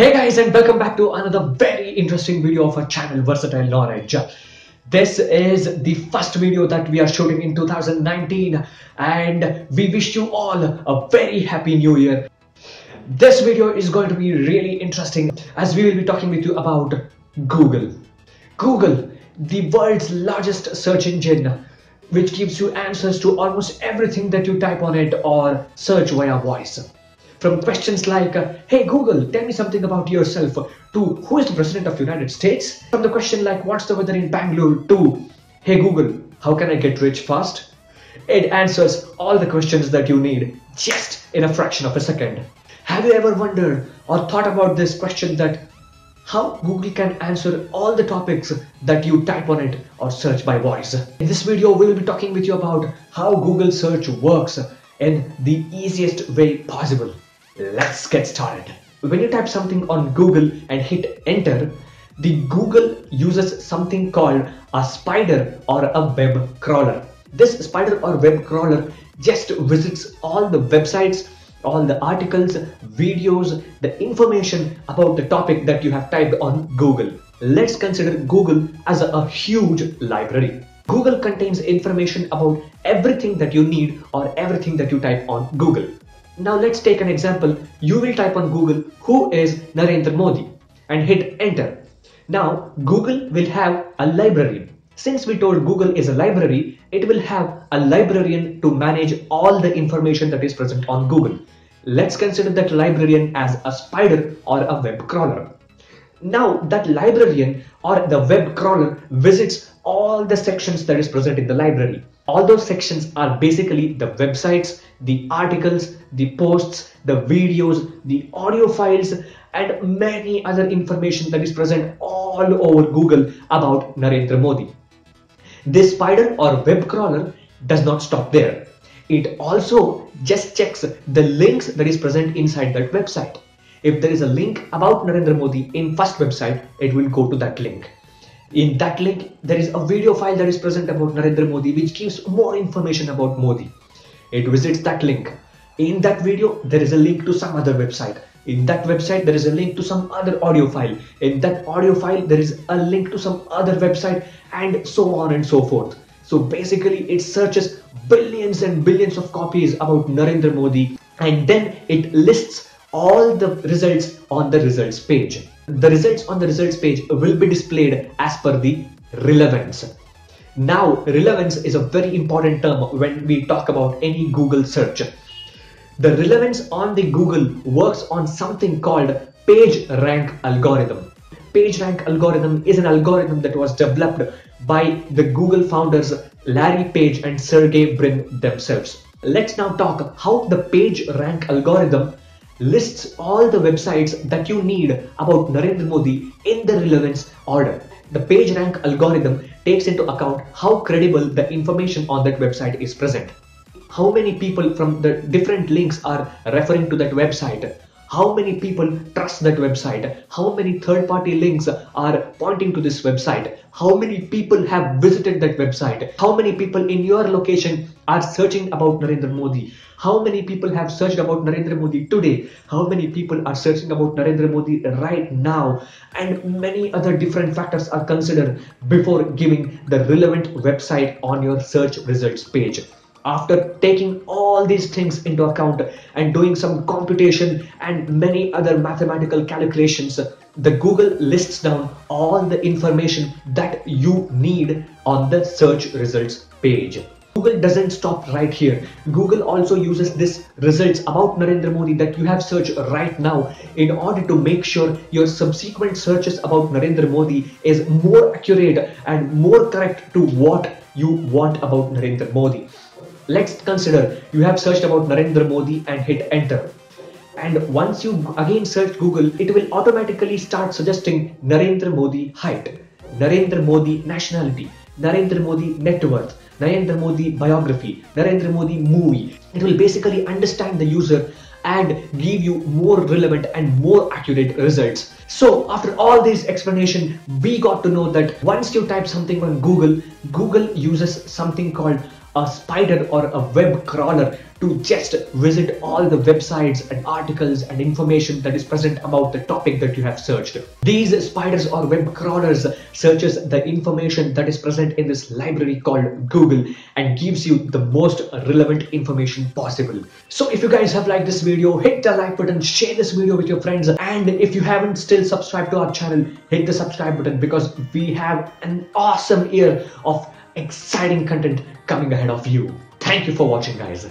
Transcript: Hey guys, and welcome back to another very interesting video of our channel Versatile Knowledge. This is the first video that we are shooting in 2019 and we wish you all a very happy new year. This video is going to be really interesting as we will be talking with you about Google. Google, the world's largest search engine, which gives you answers to almost everything that you type on it or search via voice. From questions like, hey Google, tell me something about yourself, to who is the President of the United States? From the question like, what's the weather in Bangalore, to hey Google, how can I get rich fast? It answers all the questions that you need just in a fraction of a second. Have you ever wondered or thought about this question that how Google can answer all the topics that you type on it or search by voice? In this video, we will be talking with you about how Google search works in the easiest way possible. Let's get started. When you type something on Google and hit enter, the Google uses something called a spider or a web crawler. This spider or web crawler just visits all the websites, all the articles, videos, the information about the topic that you have typed on Google. Let's consider Google as a huge library. Google contains information about everything that you need or everything that you type on Google. Now let's take an example. You will type on Google, who is Narendra Modi, and hit enter. Now Google will have a library. Since we told Google is a library, it will have a librarian to manage all the information that is present on Google. Let's consider that librarian as a spider or a web crawler. Now that librarian or the web crawler visits all the sections that is present in the library. All those sections are basically the websites, the articles, the posts, the videos, the audio files, and many other information that is present all over Google about Narendra Modi. This spider or web crawler does not stop there. It also just checks the links that is present inside that website. If there is a link about Narendra Modi in first website, it will go to that link. In that link, there is a video file that is present about Narendra Modi, which gives more information about Modi. It visits that link. In that video, there is a link to some other website. In that website, there is a link to some other audio file. In that audio file, there is a link to some other website, and so on and so forth. So basically, it searches billions and billions of copies about Narendra Modi, and then it lists all the results on the results page. The results on the results page will be displayed as per the relevance. Now, relevance is a very important term when we talk about any Google search. The relevance on the Google works on something called PageRank algorithm. PageRank algorithm is an algorithm that was developed by the Google founders Larry Page and Sergey Brin themselves. Let's now talk how the PageRank algorithm lists all the websites that you need about Narendra Modi in the relevance order. The PageRank algorithm takes into account how credible the information on that website is present. How many people from the different links are referring to that website? How many people trust that website? How many third-party links are pointing to this website? How many people have visited that website? How many people in your location are searching about Narendra Modi? How many people have searched about Narendra Modi today? How many people are searching about Narendra Modi right now? And many other different factors are considered before giving the relevant website on your search results page. After taking all these things into account and doing some computation and many other mathematical calculations, the Google lists down all the information that you need on the search results page. Google doesn't stop right here. Google also uses this results about Narendra Modi that you have searched right now in order to make sure your subsequent searches about Narendra Modi is more accurate and more correct to what you want about Narendra Modi. Let's consider you have searched about Narendra Modi and hit enter. And once you again search Google, it will automatically start suggesting Narendra Modi height, Narendra Modi nationality, Narendra Modi net worth, Narendra Modi biography, Narendra Modi movie. It will basically understand the user and give you more relevant and more accurate results. So after all this explanation, we got to know that once you type something on Google, Google uses something called a spider or a web crawler to just visit all the websites and articles and information that is present about the topic that you have searched. These spiders or web crawlers searches the information that is present in this library called Google and gives you the most relevant information possible. So if you guys have liked this video, hit the like button, share this video with your friends, and if you haven't still subscribed to our channel, hit the subscribe button because we have an awesome year of exciting content coming ahead of you. Thank you for watching, guys.